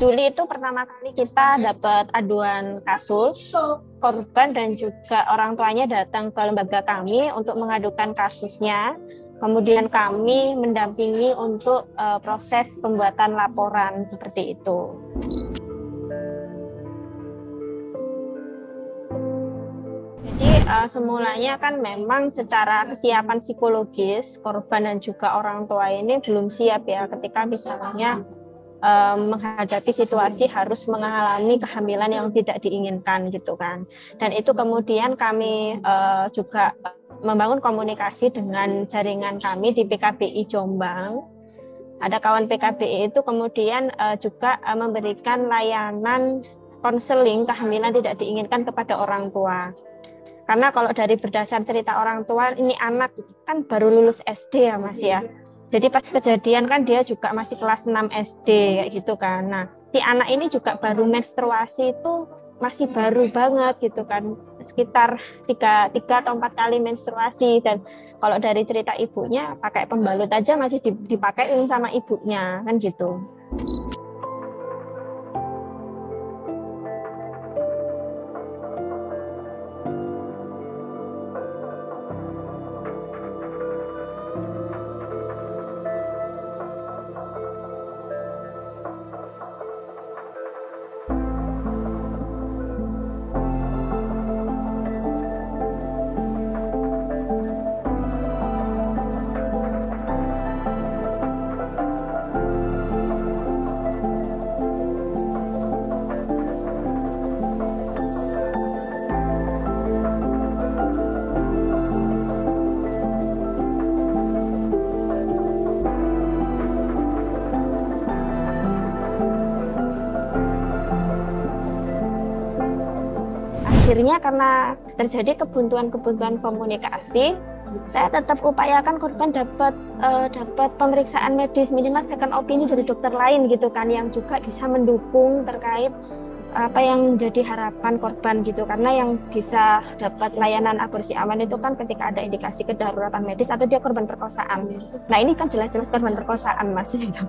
Juli itu pertama kali kita dapat aduan kasus korban dan juga orang tuanya datang ke lembaga kami untuk mengadukan kasusnya. Kemudian kami mendampingi untuk proses pembuatan laporan seperti itu. Jadi semulanya kan memang secara kesiapan psikologis korban dan juga orang tua ini belum siap ya ketika misalnya menghadapi situasi harus mengalami kehamilan yang tidak diinginkan gitu kan. Dan itu kemudian kami juga membangun komunikasi dengan jaringan kami di PKBI Jombang. Ada kawan PKBI itu kemudian juga memberikan layanan konseling kehamilan tidak diinginkan kepada orang tua. Karena kalau dari berdasar cerita orang tua, ini anak kan baru lulus SD ya Mas ya. Jadi pas kejadian kan dia juga masih kelas 6 SD gitu kan. Nah, si anak ini juga baru menstruasi itu masih baru banget gitu kan. Sekitar 3 atau 4 kali menstruasi, dan kalau dari cerita ibunya pakai pembalut aja masih dipakein sama ibunya kan gitu. Akhirnya karena terjadi kebuntuan-kebuntuan komunikasi, saya tetap upayakan korban dapat pemeriksaan medis, minimal second opini dari dokter lain gitu kan, yang juga bisa mendukung terkait apa yang menjadi harapan korban gitu. Karena yang bisa dapat layanan aborsi aman itu kan ketika ada indikasi kedaruratan medis atau dia korban perkosaan. Nah ini kan jelas-jelas korban perkosaan Mas gitu.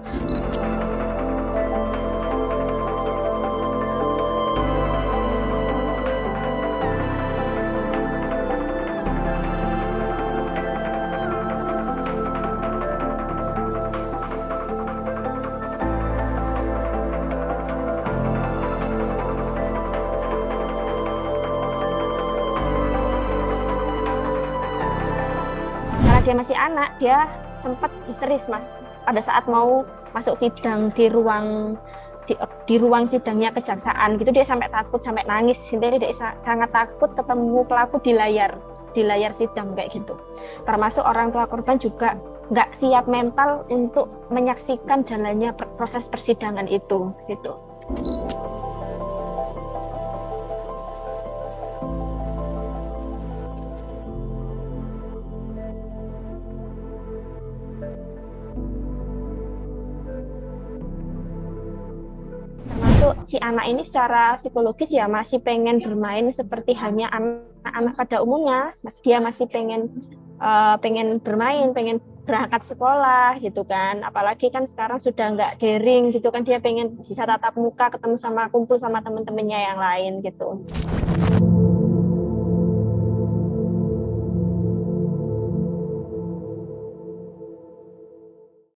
Dia masih anak, dia sempat histeris Mas. Pada saat mau masuk sidang di ruang sidangnya kejaksaan gitu, dia sampai takut, sampai nangis. Jadi dia sangat takut ketemu pelaku di layar sidang kayak gitu. Termasuk orang tua korban juga nggak siap mental untuk menyaksikan jalannya proses persidangan itu gitu. Si anak ini secara psikologis ya masih pengen bermain seperti halnya anak-anak pada umumnya. Dia masih pengen bermain, pengen berangkat sekolah gitu kan. Apalagi kan sekarang sudah nggak daring gitu kan, dia pengen bisa tatap muka, ketemu sama kumpul sama teman-temannya yang lain gitu.